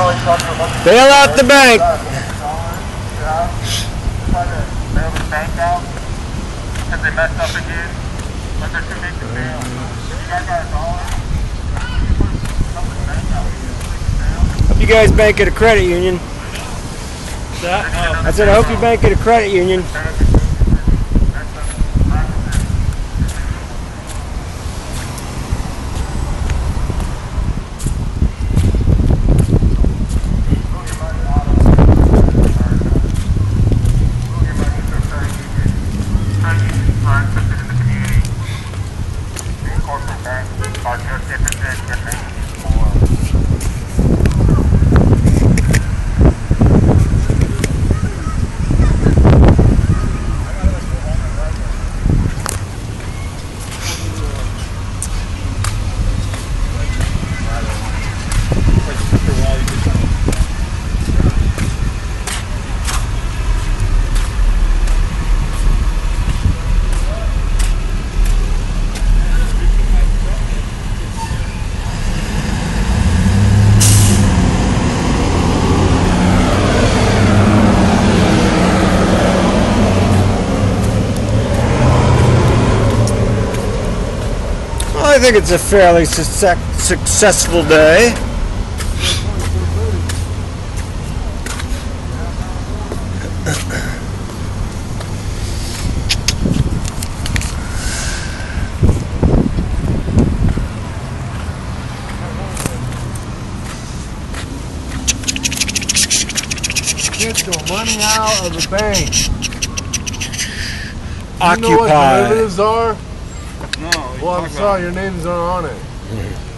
Bail out the bank. Try to bail the bank out because they messed up again, but they're too big to bail. If you guys got a dollar, hope you guys bank at a credit union. I said I hope you bank at a credit union. I think it's a fairly successful day. Get the money out of the bank. Occupy. You know what the derivatives are? No. Well, I'm sorry, your names aren't on it.